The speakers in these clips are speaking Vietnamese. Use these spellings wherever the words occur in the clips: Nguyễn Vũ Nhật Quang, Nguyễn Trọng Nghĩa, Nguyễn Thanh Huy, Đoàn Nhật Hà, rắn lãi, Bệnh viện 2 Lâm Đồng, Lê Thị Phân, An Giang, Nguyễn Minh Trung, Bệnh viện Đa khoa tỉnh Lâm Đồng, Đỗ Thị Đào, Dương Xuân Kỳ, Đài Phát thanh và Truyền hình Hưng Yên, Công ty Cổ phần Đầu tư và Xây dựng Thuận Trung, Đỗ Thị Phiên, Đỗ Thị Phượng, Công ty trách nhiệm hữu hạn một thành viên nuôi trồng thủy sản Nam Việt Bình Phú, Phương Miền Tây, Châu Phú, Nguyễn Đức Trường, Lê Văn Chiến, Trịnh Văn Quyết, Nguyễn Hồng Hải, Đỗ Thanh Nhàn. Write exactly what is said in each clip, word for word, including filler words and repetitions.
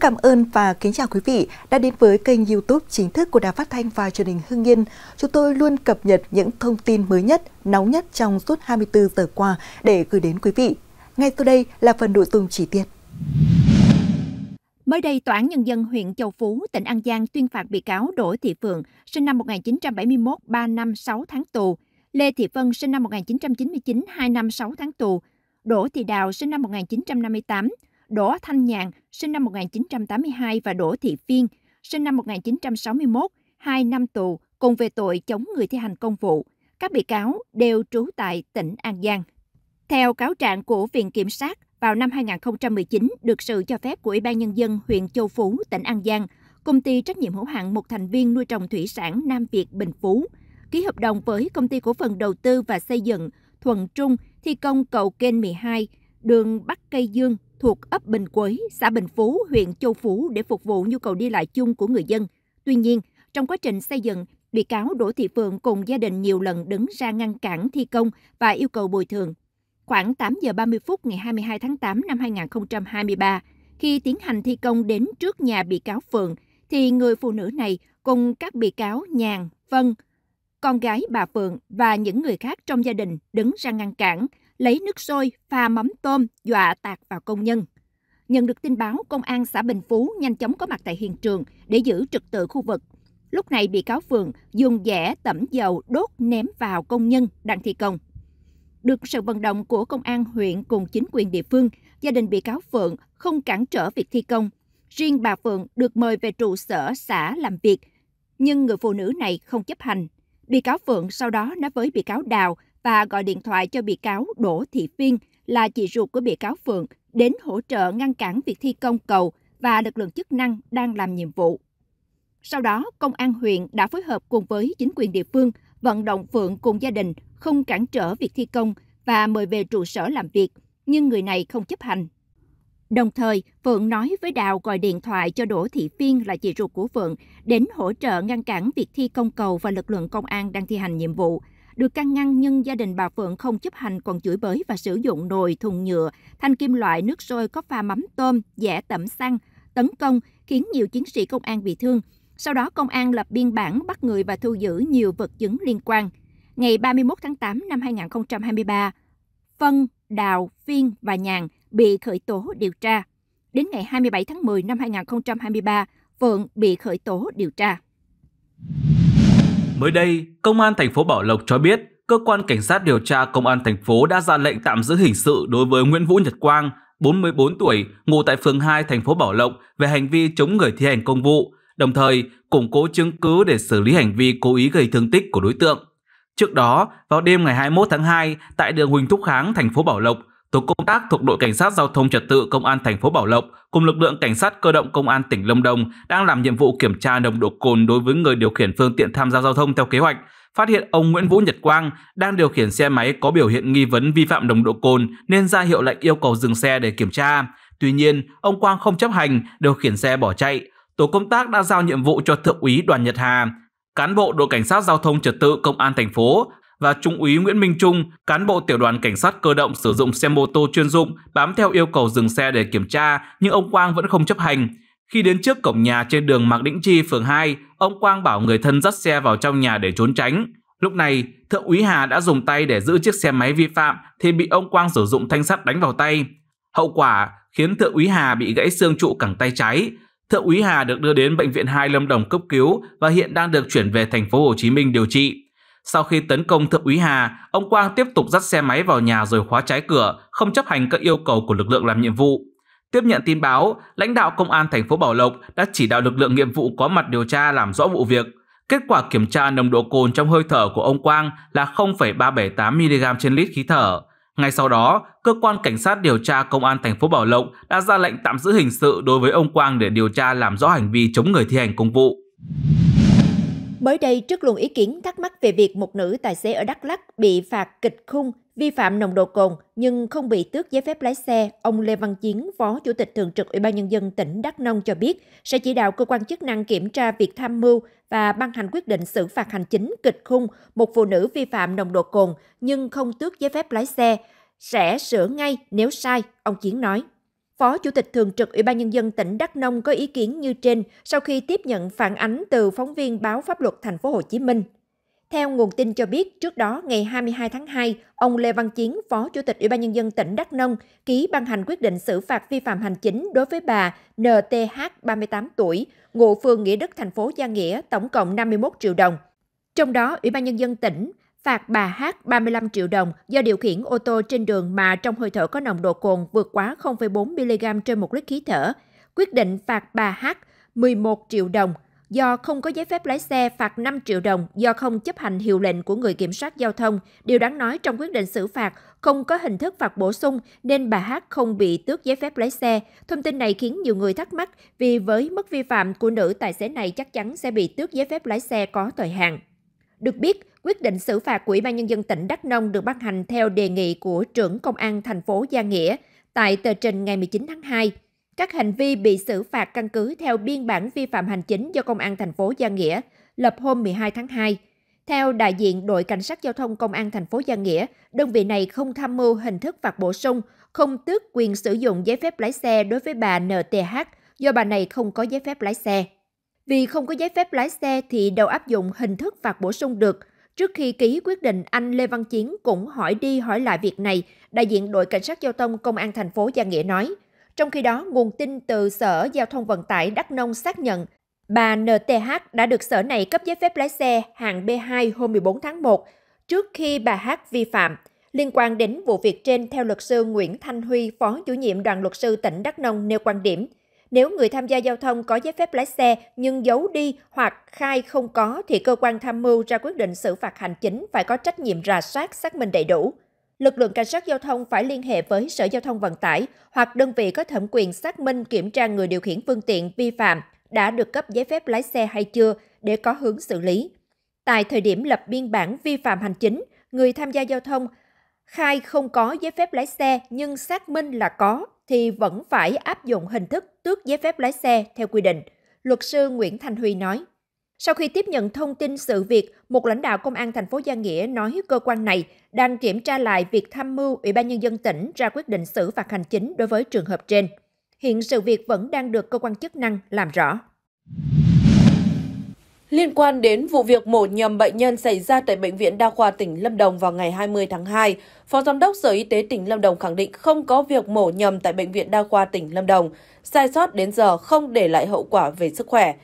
Rất cảm ơn và kính chào quý vị đã đến với kênh YouTube chính thức của Đài Phát thanh và Truyền hình Hưng Yên. Chúng tôi luôn cập nhật những thông tin mới nhất, nóng nhất trong suốt hai mươi tư giờ qua để gửi đến quý vị. Ngay sau đây là phần nội dung chi tiết. Mới đây, Tòa án Nhân dân huyện Châu Phú, tỉnh An Giang tuyên phạt bị cáo Đỗ Thị Phượng, sinh năm một nghìn chín trăm bảy mươi mốt, ba năm sáu tháng tù, Lê Thị Phân, sinh năm một nghìn chín trăm chín mươi chín, hai năm sáu tháng tù, Đỗ Thị Đào, sinh năm một nghìn chín trăm năm mươi tám, Đỗ Thanh Nhàn, sinh năm một nghìn chín trăm tám mươi hai và Đỗ Thị Phiên, sinh năm một nghìn chín trăm sáu mươi mốt, hai năm tù, cùng về tội chống người thi hành công vụ. Các bị cáo đều trú tại tỉnh An Giang. Theo cáo trạng của Viện Kiểm sát, vào năm hai nghìn không trăm mười chín, được sự cho phép của Ủy ban Nhân dân huyện Châu Phú, tỉnh An Giang, Công ty trách nhiệm hữu hạn một thành viên nuôi trồng thủy sản Nam Việt Bình Phú ký hợp đồng với Công ty Cổ phần Đầu tư và Xây dựng Thuận Trung thi công cầu kênh mười hai, đường Bắc Cây Dương thuộc ấp Bình Quới, xã Bình Phú, huyện Châu Phú để phục vụ nhu cầu đi lại chung của người dân. Tuy nhiên, trong quá trình xây dựng, bị cáo Đỗ Thị Phượng cùng gia đình nhiều lần đứng ra ngăn cản thi công và yêu cầu bồi thường. Khoảng tám giờ ba mươi phút ngày hai mươi hai tháng tám năm hai nghìn không trăm hai mươi ba, khi tiến hành thi công đến trước nhà bị cáo Phượng, thì người phụ nữ này cùng các bị cáo Nhàn, Vân, con gái bà Phượng và những người khác trong gia đình đứng ra ngăn cản, lấy nước sôi, pha mắm tôm, dọa tạt vào công nhân. Nhận được tin báo, công an xã Bình Phú nhanh chóng có mặt tại hiện trường để giữ trật tự khu vực. Lúc này, bị cáo Phượng dùng dẻ tẩm dầu đốt ném vào công nhân đang thi công. Được sự vận động của công an huyện cùng chính quyền địa phương, gia đình bị cáo Phượng không cản trở việc thi công. Riêng bà Phượng được mời về trụ sở xã làm việc, nhưng người phụ nữ này không chấp hành. Bị cáo Phượng sau đó nói với bị cáo Đào và gọi điện thoại cho bị cáo Đỗ Thị Phiên là chị ruột của bị cáo Phượng đến hỗ trợ ngăn cản việc thi công cầu và lực lượng chức năng đang làm nhiệm vụ. Sau đó, công an huyện đã phối hợp cùng với chính quyền địa phương vận động Phượng cùng gia đình không cản trở việc thi công và mời về trụ sở làm việc, nhưng người này không chấp hành. Đồng thời, Phượng nói với Đào gọi điện thoại cho Đỗ Thị Phiên là chị ruột của Phượng đến hỗ trợ ngăn cản việc thi công cầu và lực lượng công an đang thi hành nhiệm vụ. Được can ngăn nhưng gia đình bà Phượng không chấp hành, còn chửi bới và sử dụng nồi, thùng nhựa, thanh kim loại, nước sôi có pha mắm tôm, dẻ tẩm xăng, tấn công khiến nhiều chiến sĩ công an bị thương. Sau đó, công an lập biên bản bắt người và thu giữ nhiều vật chứng liên quan. Ngày ba mươi mốt tháng tám năm hai nghìn không trăm hai mươi ba, Phân, Đào, Phiên và Nhàn bị khởi tố điều tra. Đến ngày hai mươi bảy tháng mười năm hai nghìn không trăm hai mươi ba, Phượng bị khởi tố điều tra. Mới đây, Công an thành phố Bảo Lộc cho biết, cơ quan cảnh sát điều tra Công an thành phố đã ra lệnh tạm giữ hình sự đối với Nguyễn Vũ Nhật Quang, bốn mươi tư tuổi, ngụ tại phường hai thành phố Bảo Lộc về hành vi chống người thi hành công vụ, đồng thời củng cố chứng cứ để xử lý hành vi cố ý gây thương tích của đối tượng. Trước đó, vào đêm ngày hai mươi mốt tháng hai, tại đường Huỳnh Thúc Kháng, thành phố Bảo Lộc, tổ công tác thuộc đội cảnh sát giao thông trật tự Công an thành phố Bảo Lộc cùng lực lượng cảnh sát cơ động Công an tỉnh Lâm Đồng đang làm nhiệm vụ kiểm tra nồng độ cồn đối với người điều khiển phương tiện tham gia giao thông theo kế hoạch, phát hiện ông Nguyễn Vũ Nhật Quang đang điều khiển xe máy có biểu hiện nghi vấn vi phạm nồng độ cồn nên ra hiệu lệnh yêu cầu dừng xe để kiểm tra. Tuy nhiên, ông Quang không chấp hành, điều khiển xe bỏ chạy. Tổ công tác đã giao nhiệm vụ cho thượng úy Đoàn Nhật Hà, cán bộ đội cảnh sát giao thông trật tự Công an thành phố, và trung úy Nguyễn Minh Trung, cán bộ tiểu đoàn cảnh sát cơ động sử dụng xe mô tô chuyên dụng, bám theo yêu cầu dừng xe để kiểm tra, nhưng ông Quang vẫn không chấp hành. Khi đến trước cổng nhà trên đường Mạc Đĩnh Chi, phường hai, ông Quang bảo người thân dắt xe vào trong nhà để trốn tránh. Lúc này, thượng úy Hà đã dùng tay để giữ chiếc xe máy vi phạm thì bị ông Quang sử dụng thanh sắt đánh vào tay. Hậu quả khiến thượng úy Hà bị gãy xương trụ cẳng tay trái. Thượng úy Hà được đưa đến Bệnh viện hai Lâm Đồng cấp cứu và hiện đang được chuyển về thành phố Hồ Chí Minh điều trị. Sau khi tấn công thượng úy Hà, ông Quang tiếp tục dắt xe máy vào nhà rồi khóa trái cửa, không chấp hành các yêu cầu của lực lượng làm nhiệm vụ. Tiếp nhận tin báo, lãnh đạo Công an thành phố Bảo Lộc đã chỉ đạo lực lượng nghiệp vụ có mặt điều tra làm rõ vụ việc. Kết quả kiểm tra nồng độ cồn trong hơi thở của ông Quang là không phẩy ba bảy tám mi-li-gam trên lít khí thở. Ngay sau đó, cơ quan cảnh sát điều tra Công an thành phố Bảo Lộc đã ra lệnh tạm giữ hình sự đối với ông Quang để điều tra làm rõ hành vi chống người thi hành công vụ. Mới đây, trước luồng ý kiến thắc mắc về việc một nữ tài xế ở Đắk Lắk bị phạt kịch khung vi phạm nồng độ cồn nhưng không bị tước giấy phép lái xe, ông Lê Văn Chiến, Phó Chủ tịch Thường trực Ủy ban Nhân dân tỉnh Đắk Nông cho biết sẽ chỉ đạo cơ quan chức năng kiểm tra việc tham mưu và ban hành quyết định xử phạt hành chính kịch khung một phụ nữ vi phạm nồng độ cồn nhưng không tước giấy phép lái xe, sẽ sửa ngay nếu sai, ông Chiến nói. Phó Chủ tịch Thường trực Ủy ban Nhân dân tỉnh Đắk Nông có ý kiến như trên sau khi tiếp nhận phản ánh từ phóng viên báo Pháp Luật Thành phố Hồ Chí Minh. Theo nguồn tin cho biết, trước đó ngày hai mươi hai tháng hai, ông Lê Văn Chiến, Phó Chủ tịch Ủy ban Nhân dân tỉnh Đắk Nông ký ban hành quyết định xử phạt vi phạm hành chính đối với bà en tê hát, ba mươi tám tuổi, ngụ phường Nghĩa Đức, thành phố Gia Nghĩa, tổng cộng năm mươi mốt triệu đồng. Trong đó, Ủy ban Nhân dân tỉnh phạt bà Hát ba mươi lăm triệu đồng do điều khiển ô tô trên đường mà trong hơi thở có nồng độ cồn vượt quá không phẩy bốn mi-li-gam trên một lít khí thở. Quyết định phạt bà Hát mười một triệu đồng do không có giấy phép lái xe, phạt năm triệu đồng do không chấp hành hiệu lệnh của người kiểm soát giao thông. Điều đáng nói, trong quyết định xử phạt không có hình thức phạt bổ sung nên bà Hát không bị tước giấy phép lái xe. Thông tin này khiến nhiều người thắc mắc vì với mức vi phạm của nữ tài xế này chắc chắn sẽ bị tước giấy phép lái xe có thời hạn. Được biết, quyết định xử phạt của Ủy ban Nhân dân tỉnh Đắk Nông được ban hành theo đề nghị của trưởng Công an thành phố Gia Nghĩa tại tờ trình ngày mười chín tháng hai. Các hành vi bị xử phạt căn cứ theo biên bản vi phạm hành chính do Công an thành phố Gia Nghĩa lập hôm mười hai tháng hai. Theo đại diện đội cảnh sát giao thông Công an thành phố Gia Nghĩa, đơn vị này không tham mưu hình thức phạt bổ sung, không tước quyền sử dụng giấy phép lái xe đối với bà en tê hát do bà này không có giấy phép lái xe. Vì không có giấy phép lái xe thì đâu áp dụng hình thức phạt bổ sung được. Trước khi ký quyết định, anh Lê Văn Chiến cũng hỏi đi hỏi lại việc này, đại diện đội cảnh sát giao thông Công an thành phố Gia Nghĩa nói. Trong khi đó, nguồn tin từ Sở Giao thông Vận tải Đắk Nông xác nhận bà en tê hát đã được sở này cấp giấy phép lái xe hạng bê hai hôm mười bốn tháng một, trước khi bà Hát vi phạm. Liên quan đến vụ việc trên, theo luật sư Nguyễn Thanh Huy, Phó Chủ nhiệm Đoàn Luật sư tỉnh Đắk Nông nêu quan điểm, nếu người tham gia giao thông có giấy phép lái xe nhưng giấu đi hoặc khai không có thì cơ quan tham mưu ra quyết định xử phạt hành chính phải có trách nhiệm rà soát, xác minh đầy đủ. Lực lượng cảnh sát giao thông phải liên hệ với Sở Giao thông Vận tải hoặc đơn vị có thẩm quyền xác minh kiểm tra người điều khiển phương tiện vi phạm đã được cấp giấy phép lái xe hay chưa để có hướng xử lý. Tại thời điểm lập biên bản vi phạm hành chính, người tham gia giao thông khai không có giấy phép lái xe nhưng xác minh là có thì vẫn phải áp dụng hình thức tước giấy phép lái xe theo quy định, luật sư Nguyễn Thanh Huy nói. Sau khi tiếp nhận thông tin sự việc, một lãnh đạo Công an thành phố Gia Nghĩa nói cơ quan này đang kiểm tra lại việc tham mưu Ủy ban Nhân dân tỉnh ra quyết định xử phạt hành chính đối với trường hợp trên. Hiện sự việc vẫn đang được cơ quan chức năng làm rõ. Liên quan đến vụ việc mổ nhầm bệnh nhân xảy ra tại Bệnh viện Đa khoa tỉnh Lâm Đồng vào ngày hai mươi tháng hai, Phó Giám đốc Sở Y tế tỉnh Lâm Đồng khẳng định không có việc mổ nhầm tại Bệnh viện Đa khoa tỉnh Lâm Đồng. Sai sót đến giờ không để lại hậu quả về sức khỏe.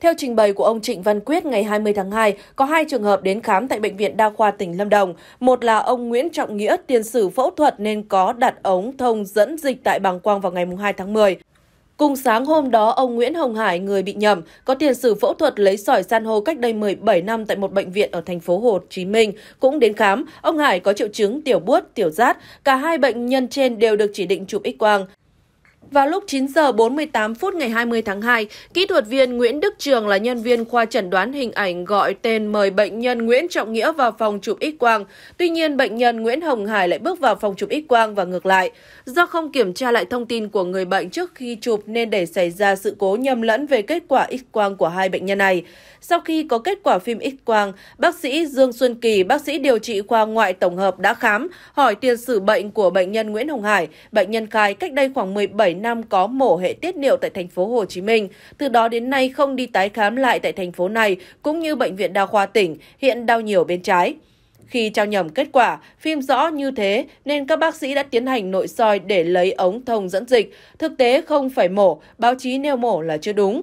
Theo trình bày của ông Trịnh Văn Quyết ngày hai mươi tháng hai, có hai trường hợp đến khám tại Bệnh viện Đa khoa tỉnh Lâm Đồng. Một là ông Nguyễn Trọng Nghĩa tiền sử phẫu thuật nên có đặt ống thông dẫn dịch tại bàng quang vào ngày hai tháng mười. Cùng sáng hôm đó, ông Nguyễn Hồng Hải, người bị nhầm, có tiền sử phẫu thuật lấy sỏi san hô cách đây mười bảy năm tại một bệnh viện ở thành phố Hồ Chí Minh, cũng đến khám. Ông Hải có triệu chứng tiểu buốt, tiểu rát. Cả hai bệnh nhân trên đều được chỉ định chụp X-quang. Vào lúc chín giờ bốn mươi tám phút ngày hai mươi tháng hai, kỹ thuật viên Nguyễn Đức Trường là nhân viên khoa chẩn đoán hình ảnh gọi tên mời bệnh nhân Nguyễn Trọng Nghĩa vào phòng chụp X-quang. Tuy nhiên, bệnh nhân Nguyễn Hồng Hải lại bước vào phòng chụp X-quang và ngược lại. Do không kiểm tra lại thông tin của người bệnh trước khi chụp nên để xảy ra sự cố nhầm lẫn về kết quả X-quang của hai bệnh nhân này. Sau khi có kết quả phim X-quang, bác sĩ Dương Xuân Kỳ, bác sĩ điều trị khoa ngoại tổng hợp đã khám, hỏi tiền sử bệnh của bệnh nhân Nguyễn Hồng Hải. Bệnh nhân khai cách đây khoảng mười bảy năm có mổ hệ tiết niệu tại thành phố Hồ Chí Minh. Từ đó đến nay không đi tái khám lại tại thành phố này cũng như Bệnh viện Đa khoa tỉnh, hiện đau nhiều bên trái. Khi trao nhầm kết quả, phim rõ như thế nên các bác sĩ đã tiến hành nội soi để lấy ống thông dẫn dịch. Thực tế không phải mổ, báo chí nêu mổ là chưa đúng.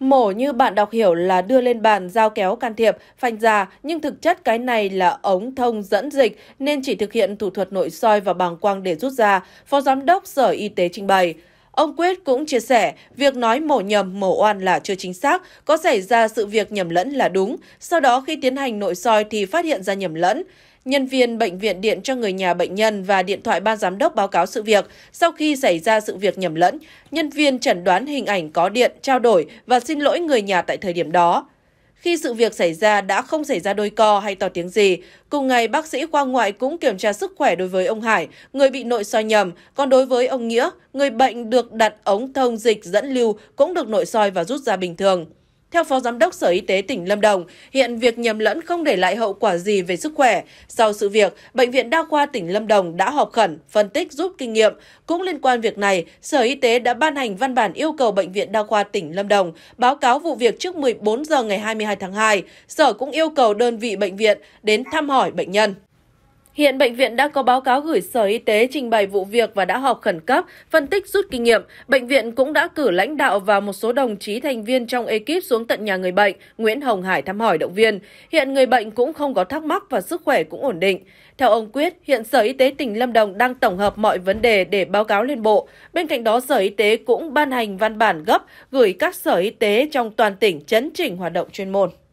Mổ như bạn đọc hiểu là đưa lên bàn, dao kéo can thiệp, phanh ra, nhưng thực chất cái này là ống thông dẫn dịch nên chỉ thực hiện thủ thuật nội soi và bàng quang để rút ra, Phó Giám đốc Sở Y tế trình bày. Ông Quyết cũng chia sẻ, việc nói mổ nhầm, mổ oan là chưa chính xác, có xảy ra sự việc nhầm lẫn là đúng, sau đó khi tiến hành nội soi thì phát hiện ra nhầm lẫn. Nhân viên bệnh viện điện cho người nhà bệnh nhân và điện thoại ban giám đốc báo cáo sự việc. Sau khi xảy ra sự việc nhầm lẫn, nhân viên chẩn đoán hình ảnh có điện, trao đổi và xin lỗi người nhà tại thời điểm đó. Khi sự việc xảy ra đã không xảy ra đôi co hay to tiếng gì. Cùng ngày, bác sĩ khoa ngoại cũng kiểm tra sức khỏe đối với ông Hải, người bị nội soi nhầm. Còn đối với ông Nghĩa, người bệnh được đặt ống thông dịch dẫn lưu cũng được nội soi và rút ra bình thường. Theo Phó Giám đốc Sở Y tế tỉnh Lâm Đồng, hiện việc nhầm lẫn không để lại hậu quả gì về sức khỏe. Sau sự việc, Bệnh viện Đa khoa tỉnh Lâm Đồng đã họp khẩn, phân tích rút kinh nghiệm. Cũng liên quan việc này, Sở Y tế đã ban hành văn bản yêu cầu Bệnh viện Đa khoa tỉnh Lâm Đồng báo cáo vụ việc trước mười bốn giờ ngày hai mươi hai tháng hai. Sở cũng yêu cầu đơn vị bệnh viện đến thăm hỏi bệnh nhân. Hiện bệnh viện đã có báo cáo gửi Sở Y tế trình bày vụ việc và đã họp khẩn cấp, phân tích rút kinh nghiệm. Bệnh viện cũng đã cử lãnh đạo và một số đồng chí thành viên trong ekip xuống tận nhà người bệnh, Nguyễn Hồng Hải thăm hỏi động viên. Hiện người bệnh cũng không có thắc mắc và sức khỏe cũng ổn định. Theo ông Quyết, hiện Sở Y tế tỉnh Lâm Đồng đang tổng hợp mọi vấn đề để báo cáo lên Bộ. Bên cạnh đó, Sở Y tế cũng ban hành văn bản gấp gửi các Sở Y tế trong toàn tỉnh chấn chỉnh hoạt động chuyên môn.